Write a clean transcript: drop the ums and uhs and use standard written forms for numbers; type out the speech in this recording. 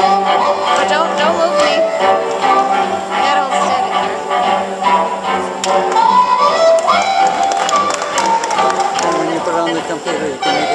But don't move me. That'll set it there. When you put on the computer, you can